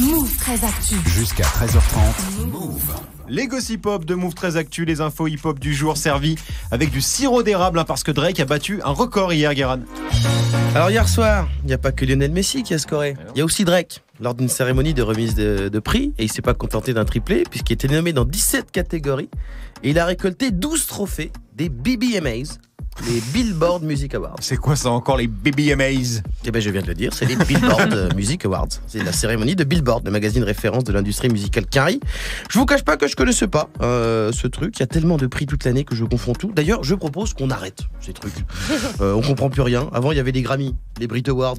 Mouv' 13 Actu. Jusqu'à 13h30. Mouv'. Les gossip-hop de Mouv' 13 Actu, les infos hip-hop du jour servis avec du sirop d'érable, hein, parce que Drake a battu un record hier, Ngiraan. Alors hier soir, il n'y a pas que Lionel Messi qui a scoré, il y a aussi Drake, lors d'une cérémonie de remise de prix, et il ne s'est pas contenté d'un triplé, puisqu'il était nommé dans 17 catégories, et il a récolté 12 trophées des BBMAs, les Billboard Music Awards. C'est quoi ça encore, les BBMAs? Eh bien je viens de le dire, c'est les Billboard Music Awards. C'est la cérémonie de Billboard, le magazine référence de l'industrie musicale Carrie. Je vous cache pas que je connaissais pas ce truc. Il y a tellement de prix toute l'année que je confonds tout. D'ailleurs je propose qu'on arrête ces trucs. On comprend plus rien. Avant il y avait les Grammys, les Brit Awards,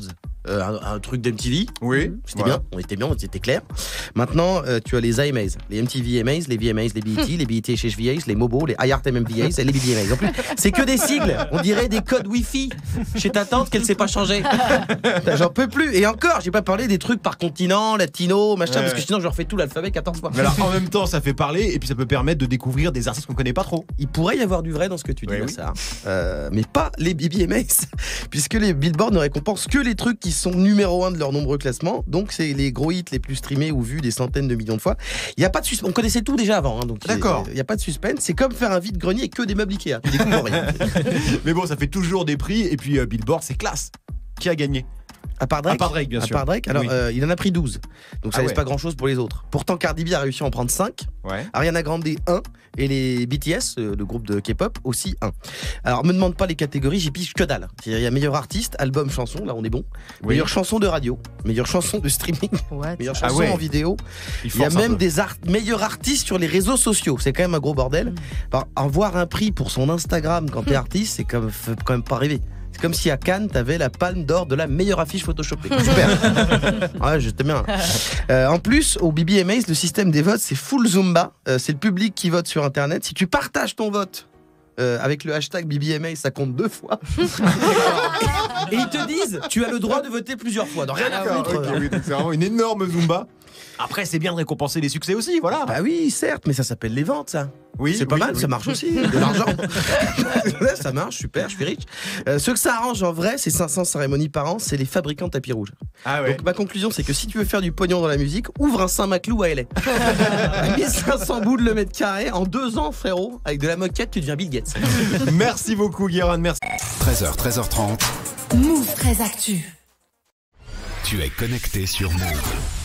un truc d'MTV. Oui. C'était voilà. bien, on était clair. Maintenant tu as les IMAs, les MTVMAs, les VMAs, les BT, les BTS, les MOBO, les IARTMVAS et les BTS. En plus c'est que des sigles. On dirait des codes Wi-Fi chez ta tante qu'elle sait pas changer. J'en peux plus. Et encore, j'ai pas parlé des trucs par continent, latino, machin, parce que sinon je refais tout l'alphabet 14 fois. Mais alors, en même temps, ça fait parler et puis ça peut permettre de découvrir des artistes qu'on connaît pas trop. Il pourrait y avoir du vrai dans ce que tu dis, oui, ça. Mais pas les BBMAs, puisque les Billboard ne récompensent que les trucs qui sont numéro 1 de leurs nombreux classements. Donc c'est les gros hits les plus streamés ou vus des centaines de millions de fois. Il y a pas de suspense. On connaissait tout déjà avant, hein, donc d'accord. Il y a pas de suspense. C'est comme faire un vide-grenier et que des meubles Ikea. Tu découvres rien. Mais bon, ça fait toujours des prix. Et puis Billboard, c'est classe. Qui a gagné ? À part Drake, bien sûr. À part Drake, alors, oui. Il en a pris 12. Donc ça laisse pas grand chose pour les autres. Pourtant, Cardi B a réussi à en prendre 5. Ouais. Ariana Grande 1. Et les BTS, le groupe de K-pop, aussi 1. Alors, me demande pas les catégories, j'y pige que dalle. Il y a meilleur artiste, album, chanson, là on est bon. Oui. Meilleure chanson de radio. Meilleure chanson de streaming. What ? Meilleure chanson en vidéo. Il y a même des meilleurs artistes sur les réseaux sociaux. C'est quand même un gros bordel. Bah, avoir un prix pour son Instagram quand t'es artiste, c'est quand même pas rêver. C'est comme si à Cannes, t'avais la palme d'or de la meilleure affiche photoshopée. Super. Ouais, je t'aime bien. En plus, au BBMAs, le système des votes, c'est full Zumba. C'est le public qui vote sur Internet. Si tu partages ton vote avec le hashtag BBMA, ça compte 2 fois. Et ils te disent, tu as le droit de voter plusieurs fois. Dans rien à foutre. Oui, c'est vraiment une énorme Zumba. Après, c'est bien de récompenser les succès aussi, voilà. Bah oui, certes, mais ça s'appelle les ventes, ça. Oui, c'est pas mal, ça marche aussi, de l'argent. Ça marche, super, je suis riche. Ce que ça arrange en vrai, c'est 500 cérémonies par an, c'est les fabricants de tapis rouges. Ah ouais. Donc ma conclusion, c'est que si tu veux faire du pognon dans la musique, ouvre un Saint-Maclou à LA. 1500 boules le mètre carré, en 2 ans, frérot, avec de la moquette, tu deviens Bill Gates. Merci beaucoup, Ngiraan, merci. 13h, 13h30. Mouv' 13 Actu. Tu es connecté sur Mouv'.